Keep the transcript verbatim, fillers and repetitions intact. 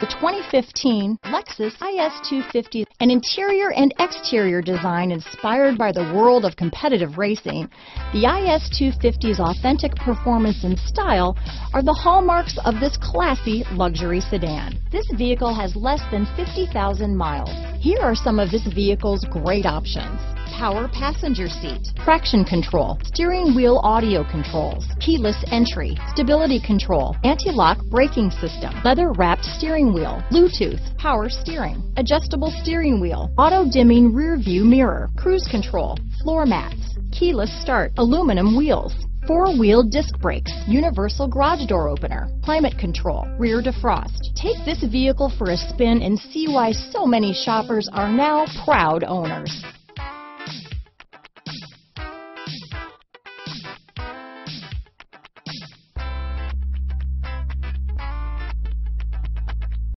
The twenty fifteen Lexus I S two fifty, an interior and exterior design inspired by the world of competitive racing, the I S two fifty's authentic performance and style are the hallmarks of this classy luxury sedan. This vehicle has less than fifty thousand miles. Here are some of this vehicle's great options: power passenger seat, traction control, steering wheel audio controls, keyless entry, stability control, anti-lock braking system, leather-wrapped steering wheel, Bluetooth, power steering, adjustable steering wheel, auto-dimming rear-view mirror, cruise control, floor mats, keyless start, aluminum wheels, four-wheel disc brakes, universal garage door opener, climate control, rear defrost. Take this vehicle for a spin and see why so many shoppers are now proud owners.